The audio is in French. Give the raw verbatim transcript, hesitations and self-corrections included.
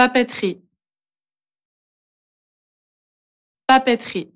Papeterie. Papeterie.